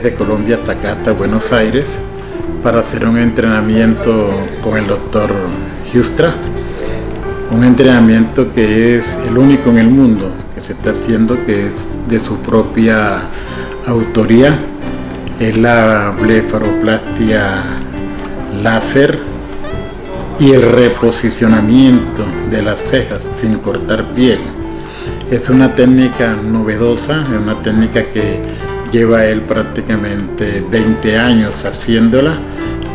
desde Colombia hasta acá, hasta Buenos Aires, para hacer un entrenamiento con el doctor Hoogstra, un entrenamiento que es el único en el mundo que se está haciendo, que es de su propia autoría. Es la blefaroplastía láser y el reposicionamiento de las cejas sin cortar piel. Es una técnica novedosa, es una técnica que lleva él prácticamente 20 años haciéndola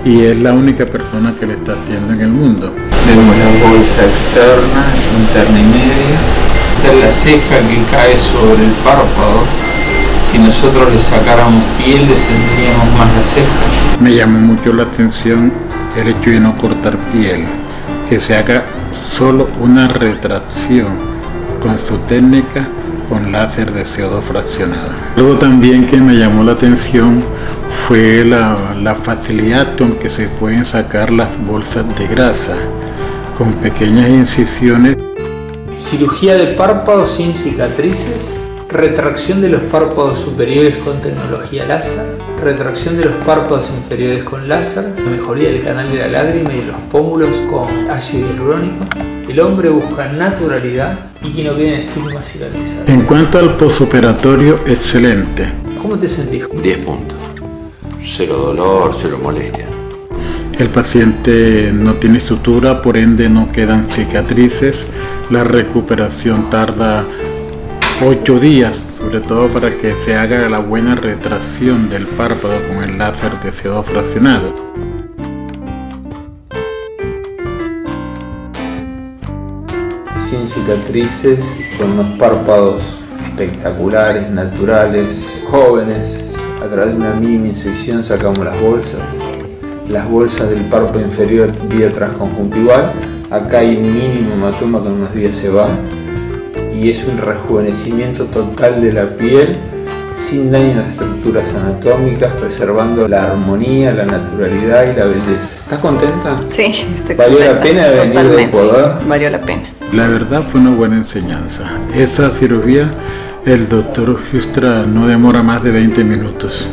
y es la única persona que le está haciendo en el mundo. Tenemos la bolsa externa, interna y media. De la ceja que cae sobre el párpado, si nosotros le sacáramos piel, le sentiríamos más la ceja. Me llamó mucho la atención el hecho de no cortar piel, que se haga solo una retracción con su técnica con láser de CO2 fraccionado. Algo también que me llamó la atención fue la facilidad con que se pueden sacar las bolsas de grasa con pequeñas incisiones. Cirugía de párpados sin cicatrices, retracción de los párpados superiores con tecnología láser, retracción de los párpados inferiores con láser, mejoría del canal de la lágrima y de los pómulos con ácido hialurónico. El hombre busca naturalidad y que no queden estigmas cicatrizados. En cuanto al posoperatorio, excelente. ¿Cómo te sentís? 10 puntos. Cero dolor, cero molestia. El paciente no tiene sutura, por ende no quedan cicatrices. La recuperación tarda 8 días, sobre todo para que se haga la buena retracción del párpado con el láser de CO2 fraccionado. Sin cicatrices, con unos párpados espectaculares, naturales, jóvenes. A través de una mínima incisión sacamos las bolsas del párpado inferior vía transconjuntival. Acá hay un mínimo hematoma que en unos días se va y es un rejuvenecimiento total de la piel sin daño a las estructuras anatómicas, preservando la armonía, la naturalidad y la belleza. ¿Estás contenta? Sí, estoy contenta. ¿Valió la pena venir de Ecuador? Valió la pena. La verdad fue una buena enseñanza. Esa cirugía, el doctor Hoogstra no demora más de 20 minutos.